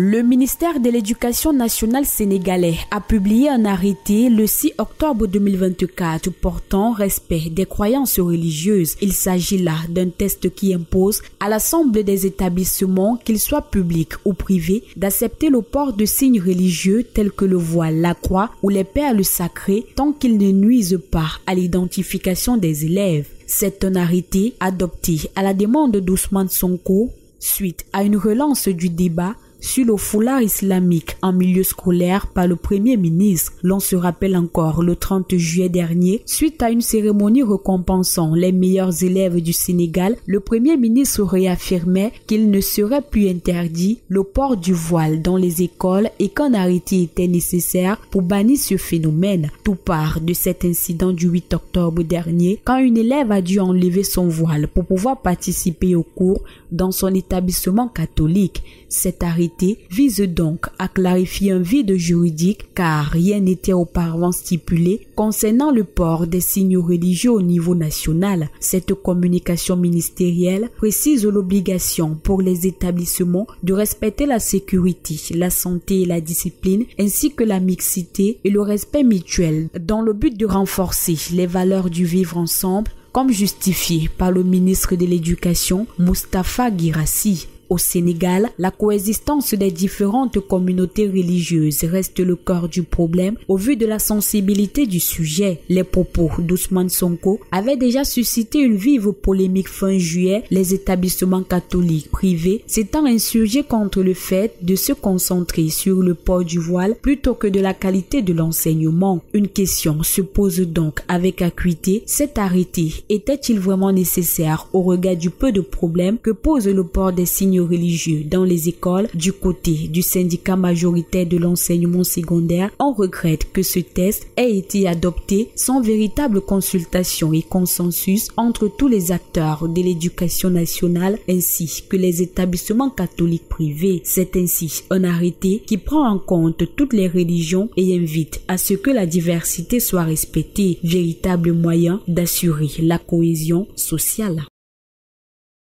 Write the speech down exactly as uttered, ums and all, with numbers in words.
Le ministère de l'Éducation nationale sénégalais a publié un arrêté le six octobre deux mille vingt-quatre portant respect des croyances religieuses. Il s'agit là d'un test qui impose à l'ensemble des établissements, qu'ils soient publics ou privés, d'accepter le port de signes religieux tels que le voile, la croix ou les perles sacrées tant qu'ils ne nuisent pas à l'identification des élèves. C'est un arrêté adopté à la demande d'Ousmane Sonko suite à une relance du débat sur le foulard islamique en milieu scolaire par le Premier ministre. L'on se rappelle encore le trente juillet dernier, suite à une cérémonie récompensant les meilleurs élèves du Sénégal, le Premier ministre réaffirmait qu'il ne serait plus interdit le port du voile dans les écoles et qu'un arrêté était nécessaire pour bannir ce phénomène. Tout part de cet incident du huit octobre dernier, quand une élève a dû enlever son voile pour pouvoir participer aux cours dans son établissement catholique. Cet arrêté vise donc à clarifier un vide juridique car rien n'était auparavant stipulé concernant le port des signes religieux au niveau national. Cette communication ministérielle précise l'obligation pour les établissements de respecter la sécurité, la santé et la discipline ainsi que la mixité et le respect mutuel dans le but de renforcer les valeurs du vivre ensemble comme justifié par le ministre de l'Éducation Mustapha Girassi. Au Sénégal, la coexistence des différentes communautés religieuses reste le cœur du problème au vu de la sensibilité du sujet. Les propos d'Ousmane Sonko avaient déjà suscité une vive polémique fin juillet, les établissements catholiques privés s'étant insurgés contre le fait de se concentrer sur le port du voile plutôt que de la qualité de l'enseignement. Une question se pose donc avec acuité, cet arrêté était-il vraiment nécessaire au regard du peu de problèmes que pose le port des signes religieux dans les écoles? Du côté du syndicat majoritaire de l'enseignement secondaire, on regrette que ce test ait été adopté sans véritable consultation et consensus entre tous les acteurs de l'éducation nationale ainsi que les établissements catholiques privés. C'est ainsi un arrêté qui prend en compte toutes les religions et invite à ce que la diversité soit respectée, véritable moyen d'assurer la cohésion sociale.